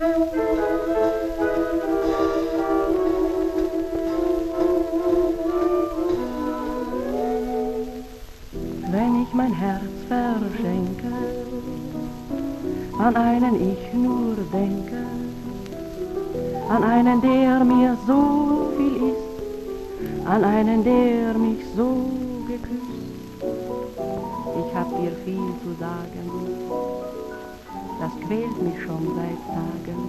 Wenn ich mein Herz verschenke, an einen ich nur denke, an einen, der mir so viel ist, an einen, der mich so geküsst. Ich hab dir viel zu sagen, das quält mich schon seit Tagen.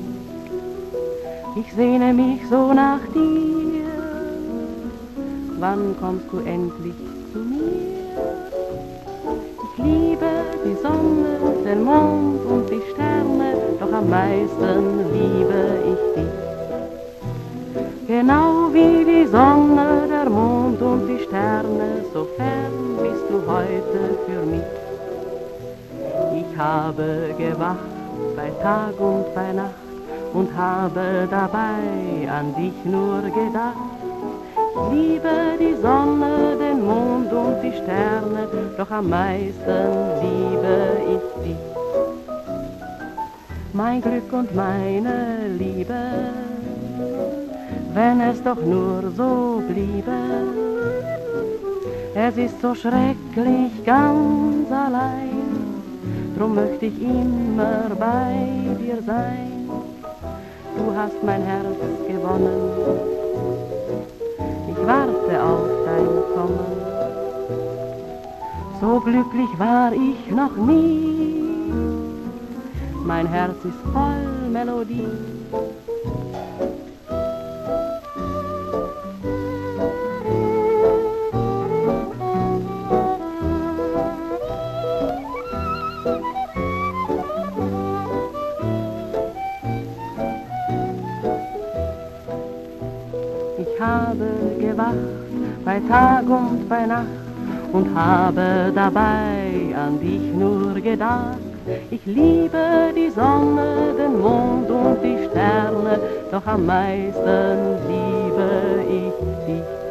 Ich sehne mich so nach dir, wann kommst du endlich zu mir? Ich liebe die Sonne, den Mond und die Sterne, doch am meisten liebe ich dich. Genau wie die Sonne, der Mond und die Sterne, so fern bist du heute für mich. Ich habe gewacht bei Tag und bei Nacht und habe dabei an dich nur gedacht. Ich liebe die Sonne, den Mond und die Sterne, doch am meisten liebe ich dich. Mein Glück und meine Liebe, wenn es doch nur so bliebe, es ist so schrecklich ganz allein, drum möchte ich immer bei dir sein. Du hast mein Herz gewonnen, ich warte auf dein Kommen, so glücklich war ich noch nie, mein Herz ist voll Melodie. Ich habe gewacht bei Tag und bei Nacht und habe dabei an dich nur gedacht. Ich liebe die Sonne, den Mond und die Sterne, doch am meisten liebe ich dich.